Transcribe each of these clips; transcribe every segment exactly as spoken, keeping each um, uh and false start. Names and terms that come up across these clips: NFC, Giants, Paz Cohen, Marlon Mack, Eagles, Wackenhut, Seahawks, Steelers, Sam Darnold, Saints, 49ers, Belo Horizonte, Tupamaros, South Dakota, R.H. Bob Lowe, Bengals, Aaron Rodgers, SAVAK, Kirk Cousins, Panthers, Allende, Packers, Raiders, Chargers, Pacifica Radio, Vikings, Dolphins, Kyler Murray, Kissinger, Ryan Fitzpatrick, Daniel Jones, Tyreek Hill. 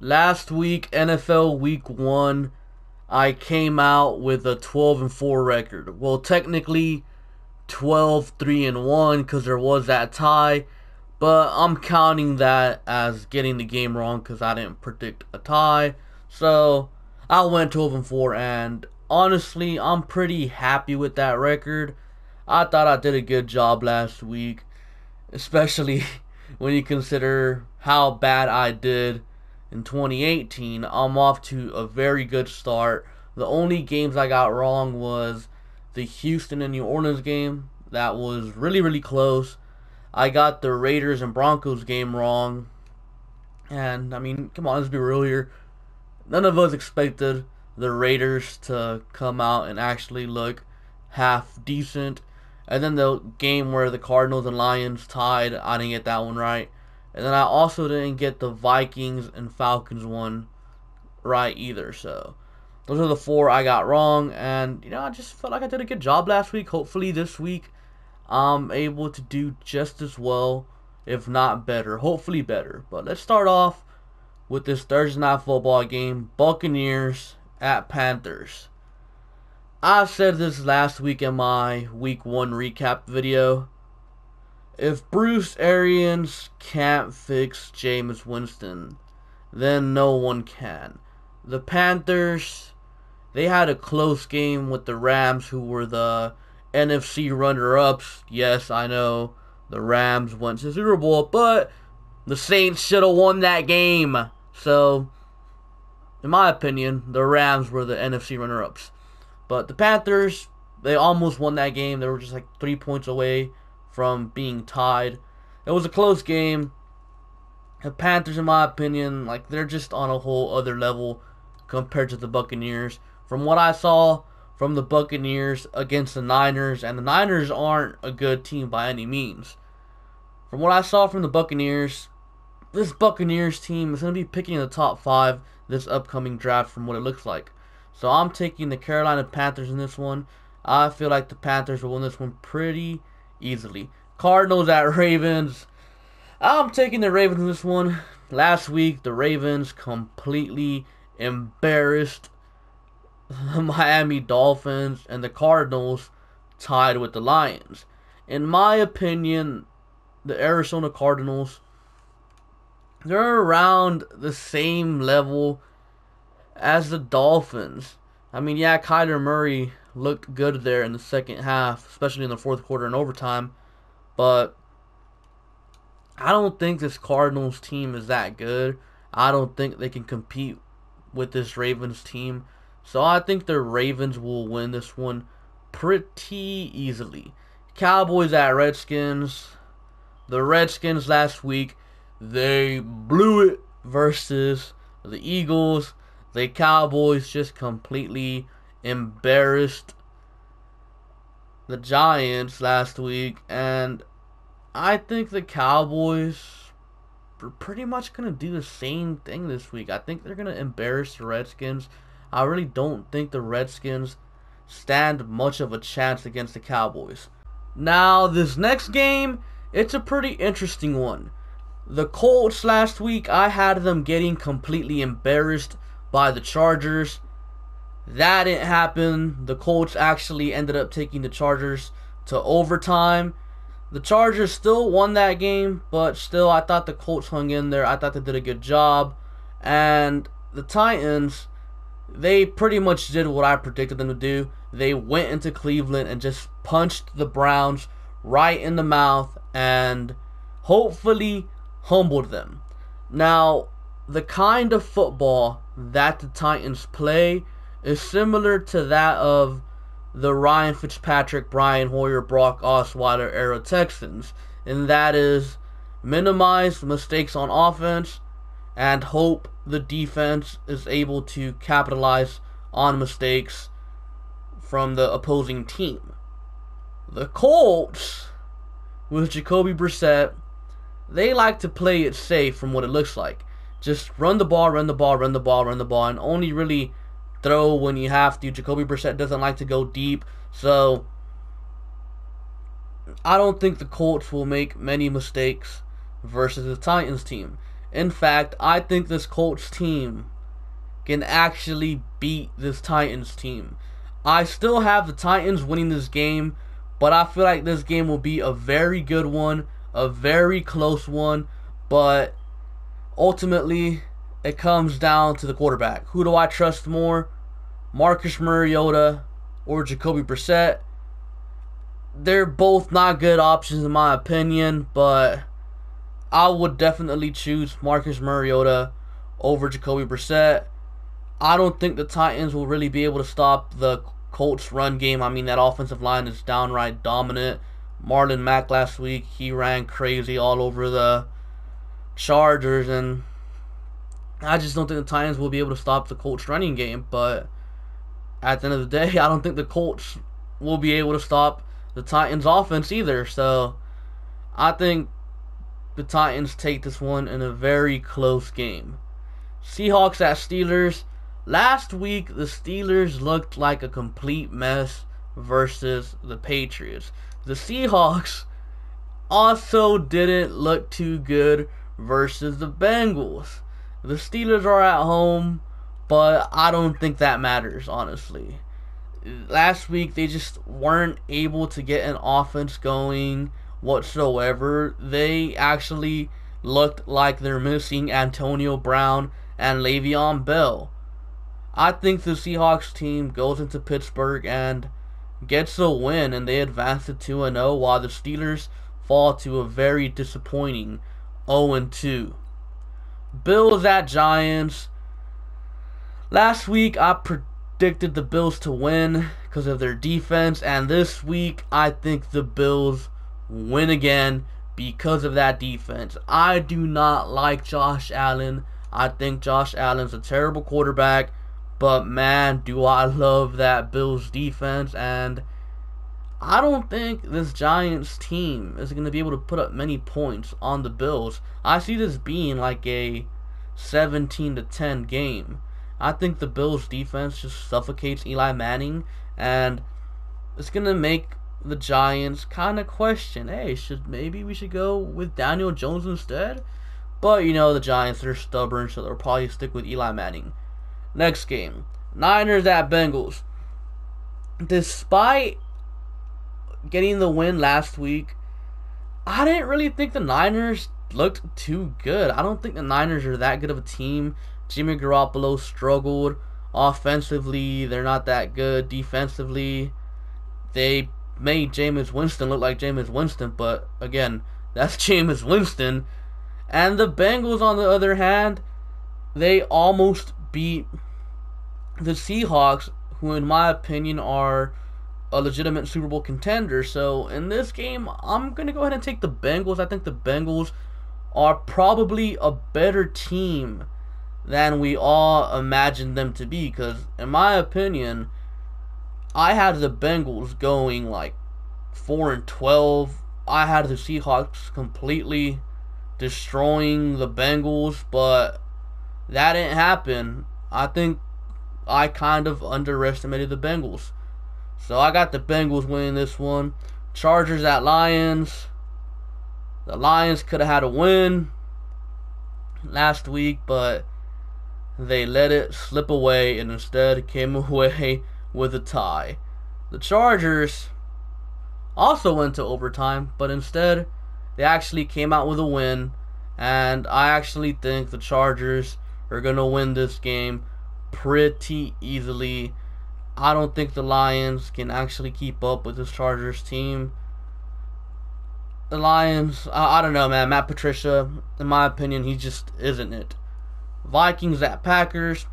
Last week, N F L Week One, I came out with a twelve and four record. Well, technically, twelve three and one because there was that tie, but I'm counting that as getting the game wrong because I didn't predict a tie. So I went twelve and four, and honestly, I'm pretty happy with that record. I thought I did a good job last week, especially when you consider how bad I did. In twenty eighteen, I'm off to a very good start. The only games I got wrong was the Houston and New Orleans game. That was really, really close. I got the Raiders and Broncos game wrong. And, I mean, come on, let's be real here. None of us expected the Raiders to come out and actually look half decent. And then the game where the Cardinals and Lions tied, I didn't get that one right. And then I also didn't get the Vikings and Falcons one right either. So those are the four I got wrong. And, you know, I just felt like I did a good job last week. Hopefully this week I'm able to do just as well, if not better. Hopefully better. But let's start off with this Thursday night football game. Buccaneers at Panthers. I said this last week in my week one recap video. If Bruce Arians can't fix Jameis Winston, then no one can. The Panthers, they had a close game with the Rams, who were the N F C runner-ups. Yes, I know, the Rams went to the Super Bowl, but the Saints should have won that game. So, in my opinion, the Rams were the N F C runner-ups. But the Panthers, they almost won that game. They were just like three points away from being tied. It was a close game. The Panthers, in my opinion, like, they're just on a whole other level compared to the Buccaneers. From what I saw from the Buccaneers against the Niners, and the Niners aren't a good team by any means. From what I saw from the Buccaneers, this Buccaneers team is going to be picking the top five this upcoming draft from what it looks like. So I'm taking the Carolina Panthers in this one. I feel like the Panthers will win this one pretty easily. Cardinals at Ravens. I'm taking the Ravens in this one. Last week, the Ravens completely embarrassed the Miami Dolphins, and the Cardinals tied with the Lions. In my opinion, the Arizona Cardinals, they're around the same level as the Dolphins. I mean, yeah, Kyler Murray looked good there in the second half, especially in the fourth quarter and overtime, but I don't think this Cardinals team is that good. I don't think they can compete with this Ravens team, so I think the Ravens will win this one pretty easily. Cowboys at Redskins. The Redskins last week, they blew it versus the Eagles. The Cowboys just completely embarrassed the Giants last week, and I think the Cowboys are pretty much going to do the same thing this week. I think they're going to embarrass the Redskins. I really don't think the Redskins stand much of a chance against the Cowboys. Now, this next game, it's a pretty interesting one. The Colts last week, I had them getting completely embarrassed by the Chargers. That didn't happen. The Colts actually ended up taking the Chargers to overtime. The Chargers still won that game, but still, I thought the Colts hung in there. I thought they did a good job. And the Titans, they pretty much did what I predicted them to do. They went into Cleveland and just punched the Browns right in the mouth and hopefully humbled them. Now, the kind of football that the Titans play is similar to that of the Ryan Fitzpatrick, Brian Hoyer, Brock Osweiler era Texans, and that is minimize mistakes on offense and hope the defense is able to capitalize on mistakes from the opposing team. The Colts, with Jacoby Brissett, they like to play it safe from what it looks like. Just run the ball, run the ball, run the ball, run the ball, and only really throw when you have to. Jacoby Brissett doesn't like to go deep, so I don't think the Colts will make many mistakes versus the Titans team. In fact, I think this Colts team can actually beat this Titans team. I still have the Titans winning this game, but I feel like this game will be a very good one, a very close one, but ultimately it comes down to the quarterback. Who do I trust more, Marcus Mariota or Jacoby Brissett? They're both not good options in my opinion, but I would definitely choose Marcus Mariota over Jacoby Brissett. I don't think the Titans will really be able to stop the Colts run game. I mean, that offensive line is downright dominant. Marlon Mack last week, he ran crazy all over the Chargers, and I just don't think the Titans will be able to stop the Colts running game. But at the end of the day, I don't think the Colts will be able to stop the Titans offense either. So I think the Titans take this one in a very close game. Seahawks at Steelers. Last week, the Steelers looked like a complete mess versus the Patriots. The Seahawks also didn't look too good versus the Bengals. The Steelers are at home, but I don't think that matters, honestly. Last week, they just weren't able to get an offense going whatsoever. They actually looked like they're missing Antonio Brown and Le'Veon Bell. I think the Seahawks team goes into Pittsburgh and gets a win, and they advance to two and oh, while the Steelers fall to a very disappointing oh and two. Bills at Giants. Last week I predicted the Bills to win because of their defense, and this week I think the Bills win again because of that defense. I do not like Josh Allen. I think Josh Allen's a terrible quarterback. But man, do I love that Bills defense, and I don't think this Giants team is going to be able to put up many points on the Bills. I see this being like a seventeen to ten game. I think the Bills defense just suffocates Eli Manning, and it's going to make the Giants kind of question, hey, should maybe we should go with Daniel Jones instead? But you know, the Giants are stubborn, so they'll probably stick with Eli Manning. Next game, Niners at Bengals. Despite getting the win last week, I didn't really think the Niners looked too good. I don't think the Niners are that good of a team. Jimmy Garoppolo struggled offensively. They're not that good defensively. They made Jameis Winston look like Jameis Winston, but again, that's Jameis Winston. And the Bengals, on the other hand, they almost beat the Seahawks, who in my opinion are a legitimate Super Bowl contender. So in this game, I'm going to go ahead and take the Bengals. I think the Bengals are probably a better team than we all imagined them to be, because in my opinion, I had the Bengals going like four and twelve. I had the Seahawks completely destroying the Bengals, but that didn't happen. I think I kind of underestimated the Bengals. So I got the Bengals winning this one. Chargers at Lions. The Lions could have had a win last week, but they let it slip away and instead came away with a tie. The Chargers also went to overtime, but instead they actually came out with a win. And I actually think the Chargers are going to win this game pretty easily. I don't think the Lions can actually keep up with this Chargers team. The Lions, I, I don't know, man. Matt Patricia, in my opinion, he just isn't it. Vikings at Packers.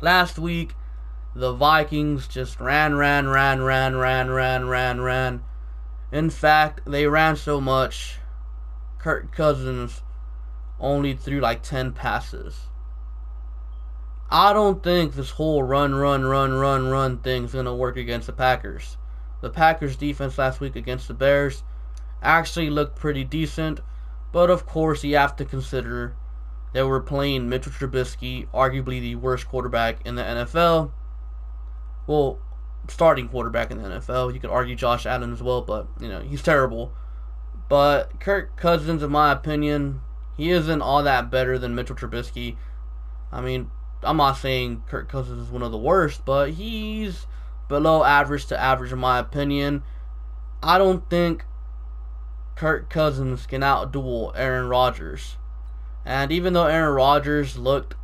Last week, the Vikings just ran, ran, ran, ran, ran, ran, ran, ran. In fact, they ran so much, Kirk Cousins only threw like ten passes. I don't think this whole run, run, run, run, run thing is going to work against the Packers. The Packers defense last week against the Bears actually looked pretty decent, but of course you have to consider they were playing Mitchell Trubisky, arguably the worst quarterback in the N F L. Well, starting quarterback in the N F L. You could argue Josh Allen as well, but you know, he's terrible. But Kirk Cousins, in my opinion, he isn't all that better than Mitchell Trubisky. I mean, I'm not saying Kirk Cousins is one of the worst, but he's below average to average in my opinion. I don't think Kirk Cousins can outduel Aaron Rodgers. And even though Aaron Rodgers looked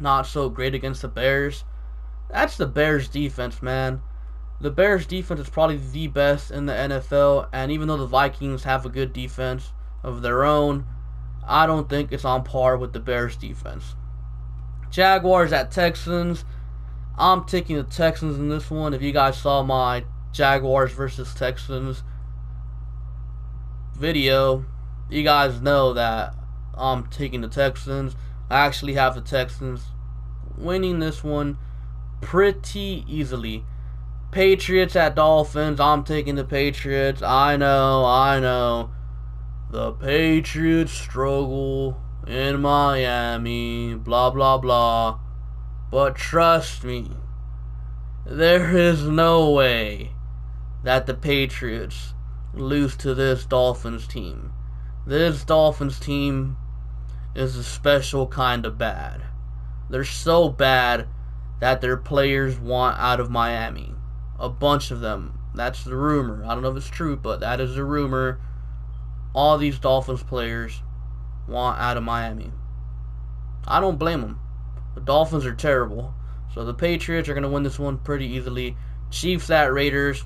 not so great against the Bears, that's the Bears defense, man. The Bears defense is probably the best in the N F L, and even though the Vikings have a good defense of their own, I don't think it's on par with the Bears defense. Jaguars at Texans. I'm taking the Texans in this one. If you guys saw my Jaguars versus Texans video, you guys know that I'm taking the Texans. I actually have the Texans winning this one pretty easily. Patriots at Dolphins. I'm taking the Patriots. I know, I know. The Patriots struggle in Miami, blah, blah, blah. But trust me, there is no way that the Patriots lose to this Dolphins team. This Dolphins team is a special kind of bad. They're so bad that their players want out of Miami. A bunch of them. That's the rumor. I don't know if it's true, but that is the rumor. All these Dolphins players want out of Miami. I don't blame them. The Dolphins are terrible. So the Patriots are going to win this one pretty easily. Chiefs at Raiders.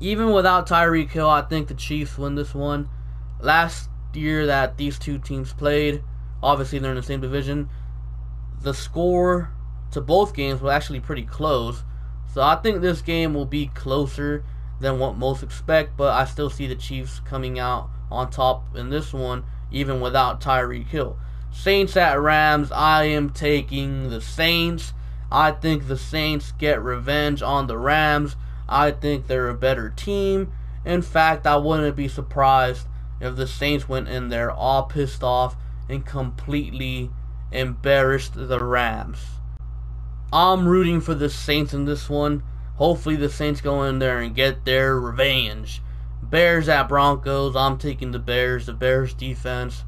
Even without Tyreek Hill, I think the Chiefs win this one. Last year that these two teams played, obviously they're in the same division, the score to both games was actually pretty close. So I think this game will be closer than what most expect, but I still see the Chiefs coming out on top in this one, even without Tyreek Hill. Saints at Rams. I am taking the Saints. I think the Saints get revenge on the Rams. I think they're a better team. In fact, I wouldn't be surprised if the Saints went in there all pissed off and completely embarrassed the Rams. I'm rooting for the Saints in this one. Hopefully the Saints go in there and get their revenge. Bears at Broncos. I'm taking the Bears. The Bears defense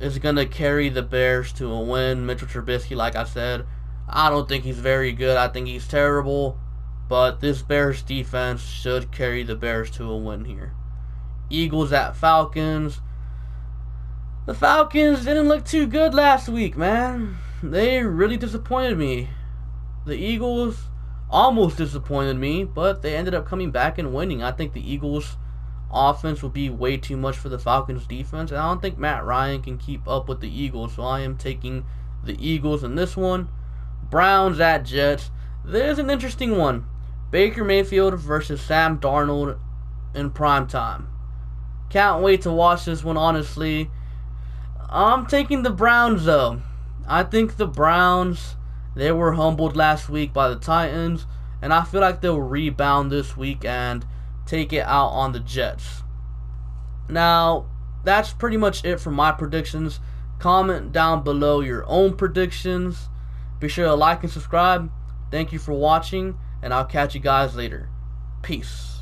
is going to carry the Bears to a win. Mitchell Trubisky, like I said, I don't think he's very good. I think he's terrible. But this Bears defense should carry the Bears to a win here. Eagles at Falcons. The Falcons didn't look too good last week, man. They really disappointed me. The Eagles almost disappointed me, but they ended up coming back and winning. I think the Eagles' offense will be way too much for the Falcons' defense, and I don't think Matt Ryan can keep up with the Eagles, so I am taking the Eagles in this one. Browns at Jets. There's an interesting one. Baker Mayfield versus Sam Darnold in primetime. Can't wait to watch this one, honestly. I'm taking the Browns, though. I think the Browns, they were humbled last week by the Titans, and I feel like they'll rebound this week and take it out on the Jets. Now, that's pretty much it for my predictions. Comment down below your own predictions. Be sure to like and subscribe. Thank you for watching, and I'll catch you guys later. Peace.